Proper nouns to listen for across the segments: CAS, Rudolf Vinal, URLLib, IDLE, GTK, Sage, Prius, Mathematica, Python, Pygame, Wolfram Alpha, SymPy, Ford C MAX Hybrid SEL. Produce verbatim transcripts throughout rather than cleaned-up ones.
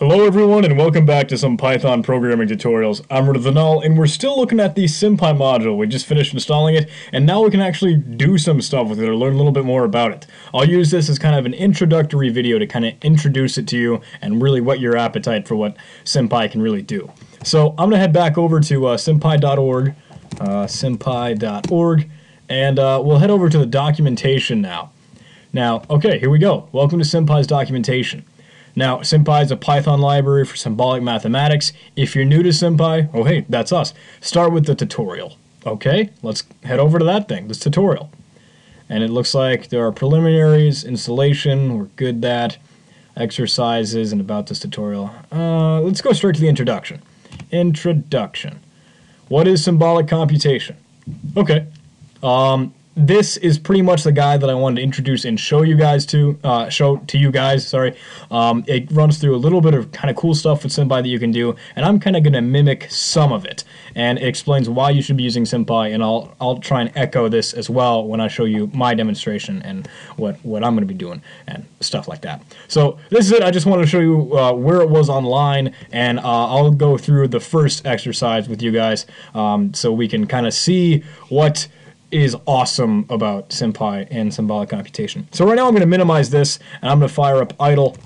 Hello everyone and welcome back to some Python programming tutorials. I'm Rudolf Vinal and we're still looking at the SymPy module. We just finished installing it and now we can actually do some stuff with it or learn a little bit more about it. I'll use this as kind of an introductory video to kind of introduce it to you and really whet your appetite for what SymPy can really do. So I'm going to head back over to uh, sympy dot org, uh, sympy dot org, and uh, we'll head over to the documentation now. Now, okay, here we go. Welcome to SymPy's documentation. Now, SymPy is a Python library for symbolic mathematics. If you're new to SymPy, oh hey, that's us. Start with the tutorial. Okay, let's head over to that thing, this tutorial. And it looks like there are preliminaries, installation, we're good that, exercises, and about this tutorial. Uh, let's go straight to the introduction. Introduction. What is symbolic computation? Okay. Um, This is pretty much the guide that I wanted to introduce and show you guys to, uh, show to you guys, sorry. Um, it runs through a little bit of kind of cool stuff with SymPy that you can do, and I'm kind of going to mimic some of it. And it explains why you should be using SymPy, and I'll, I'll try and echo this as well when I show you my demonstration and what, what I'm going to be doing and stuff like that. So this is it. I just wanted to show you uh, where it was online, and uh, I'll go through the first exercise with you guys um, so we can kind of see what is awesome about SymPy and symbolic computation. So right now I'm going to minimize this and I'm going to fire up IDLE.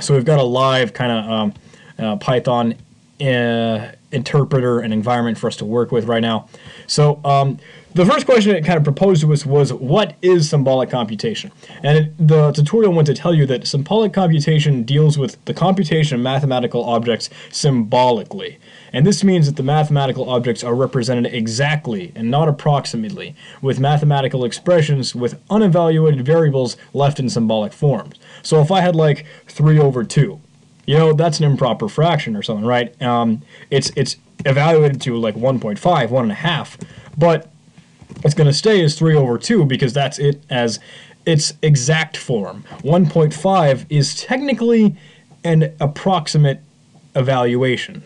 So we've got a live kind of um, uh, Python uh, interpreter and environment for us to work with right now. So um, the first question it kind of proposed to us was, what is symbolic computation? And it, the tutorial went to tell you that symbolic computation deals with the computation of mathematical objects symbolically. And this means that the mathematical objects are represented exactly and not approximately with mathematical expressions with unevaluated variables left in symbolic forms. So if I had like three over two, you know, that's an improper fraction or something, right? Um, it's, it's evaluated to like one point five, one and a half, but it's going to stay as three over two because that's it as its exact form. one point five is technically an approximate evaluation.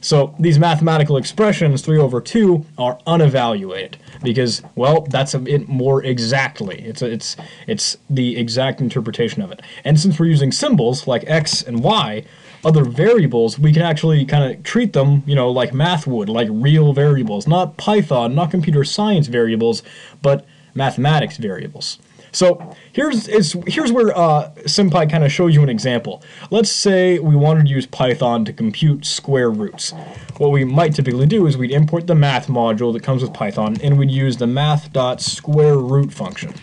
So these mathematical expressions, three over two, are unevaluated because, well, that's it more exactly. It's, a, it's, it's the exact interpretation of it. And since we're using symbols like X and Y, other variables, we can actually kind of treat them, you know, like math would, like real variables, not Python, not computer science variables, but mathematics variables. So here's, it's, here's where uh, SymPy kind of shows you an example. Let's say we wanted to use Python to compute square roots. What we might typically do is we'd import the math module that comes with Python, and we'd use the math.square root function.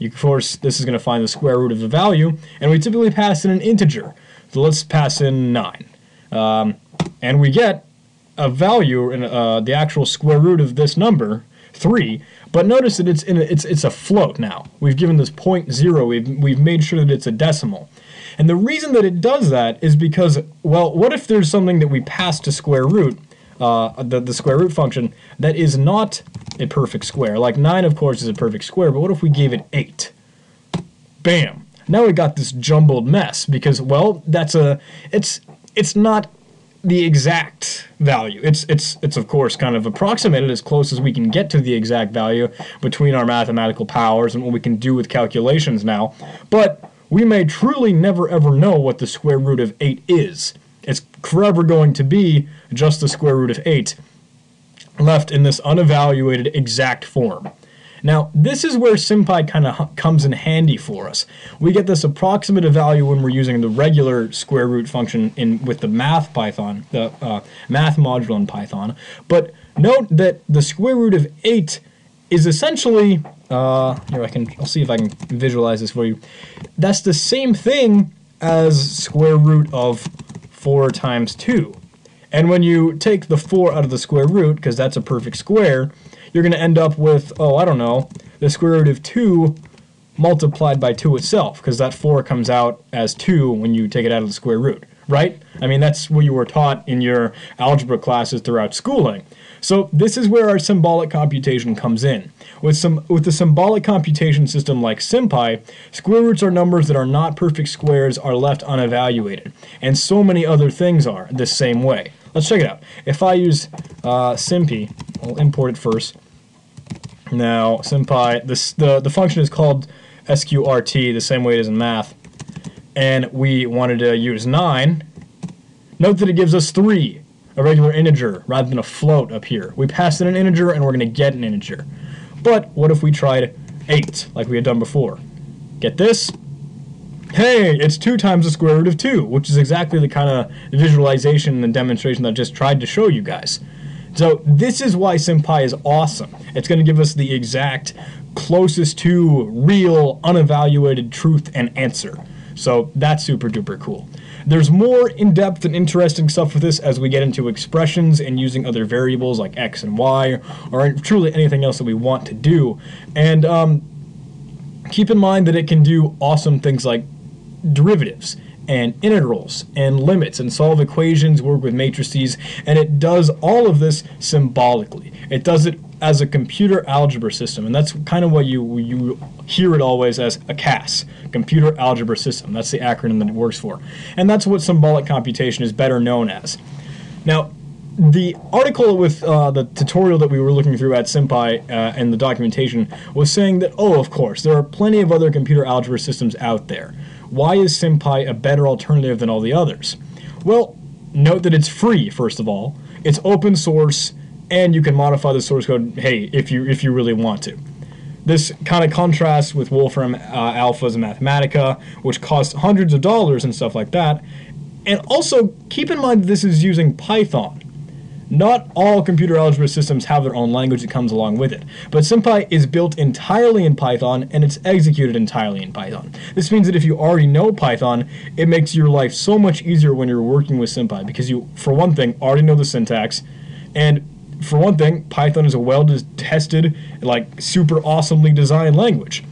You, of course, this is going to find the square root of the value, and we typically pass in an integer. So let's pass in nine. Um, and we get a value in uh, the actual square root of this number, three, but notice that it's in a, it's it's a float now. We've given this point zero. We've, we've made sure that it's a decimal. And the reason that it does that is because, well, what if there's something that we pass to square root, uh, the, the square root function, that is not a perfect square? Like nine, of course, is a perfect square, but what if we gave it eight? Bam. Now we got this jumbled mess because, well, that's a it's it's not the exact value. It's it's it's of course kind of approximated as close as we can get to the exact value between our mathematical powers and what we can do with calculations now. But we may truly never ever know what the square root of eight is. It's forever going to be just the square root of eight left in this unevaluated exact form. Now, this is where SymPy kind of comes in handy for us. We get this approximative value when we're using the regular square root function in with the math Python, the uh, math module in Python. But note that the square root of eight is essentially uh, here. I can I'll see if I can visualize this for you. That's the same thing as square root of four times two. And when you take the four out of the square root, because that's a perfect square, you're going to end up with, oh, I don't know, the square root of two multiplied by two itself, because that four comes out as two when you take it out of the square root, right? I mean, that's what you were taught in your algebra classes throughout schooling. So this is where our symbolic computation comes in. With some with the symbolic computation system like SymPy, square roots are numbers that are not perfect squares are left unevaluated, and so many other things are the same way. Let's check it out. If I use uh, SymPy, I'll import it first. Now, SymPy, this, the, the function is called sqrt, the same way it is in math. And we wanted to use nine Note that it gives us three, a regular integer, rather than a float up here. We passed in an integer and we're going to get an integer. But what if we tried eight, like we had done before? Get this. Hey, it's two times the square root of two, which is exactly the kind of visualization and demonstration that I just tried to show you guys. So this is why SymPy is awesome. It's going to give us the exact closest to real, unevaluated truth and answer. So that's super duper cool. There's more in-depth and interesting stuff with this as we get into expressions and using other variables like x and y, or truly anything else that we want to do. And um, keep in mind that it can do awesome things like derivatives and integrals and limits and solve equations, work with matrices, and it does all of this symbolically. It does it as a computer algebra system, and that's kind of what you you hear it always as a C A S, computer algebra system. That's the acronym that it works for, and that's what symbolic computation is better known as. Now, the article with uh, the tutorial that we were looking through at SymPy uh, and the documentation was saying that, oh, of course, there are plenty of other computer algebra systems out there. Why is SymPy a better alternative than all the others? Well, note that it's free, first of all. It's open source, and you can modify the source code, hey, if you if you really want to. This kind of contrasts with Wolfram uh, Alpha's Mathematica, which costs hundreds of dollars and stuff like that. And also, keep in mind that this is using Python. Not all computer algebra systems have their own language that comes along with it, but SymPy is built entirely in Python, and it's executed entirely in Python. This means that if you already know Python, it makes your life so much easier when you're working with SymPy, because you, for one thing, already know the syntax, and for one thing, Python is a well-tested, like, super awesomely designed language.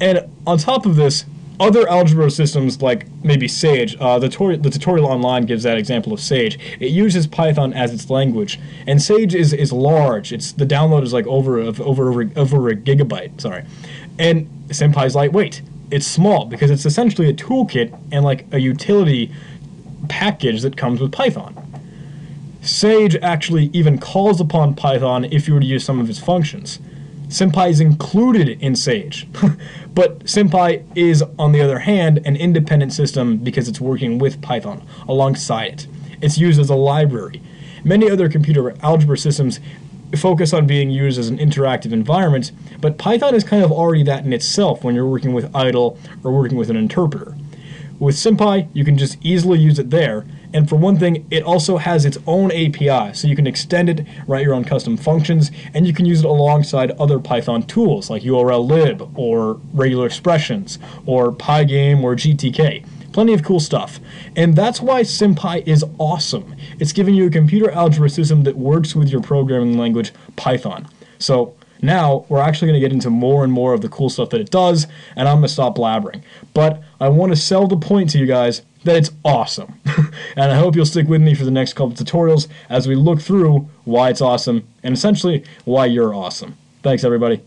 And on top of this, other algebra systems like maybe Sage, uh, the, tutorial, the tutorial online gives that example of Sage. It uses Python as its language, and Sage is is large. It's the download is like over of over over a gigabyte. Sorry, and SymPy is lightweight. It's small because it's essentially a toolkit and like a utility package that comes with Python. Sage actually even calls upon Python if you were to use some of its functions. SymPy is included in Sage, but SymPy is, on the other hand, an independent system because it's working with Python alongside it. It's used as a library. Many other computer algebra systems focus on being used as an interactive environment, but Python is kind of already that in itself when you're working with IDLE or working with an interpreter. With SymPy, you can just easily use it there, and for one thing, it also has its own A P I, so you can extend it, write your own custom functions, and you can use it alongside other Python tools like URLLib, or regular expressions, or Pygame, or G T K. Plenty of cool stuff. And that's why SymPy is awesome. It's giving you a computer algebra system that works with your programming language, Python. So now, we're actually going to get into more and more of the cool stuff that it does, and I'm going to stop blabbering. But I want to sell the point to you guys that it's awesome. And I hope you'll stick with me for the next couple of tutorials as we look through why it's awesome, and essentially why you're awesome. Thanks, everybody.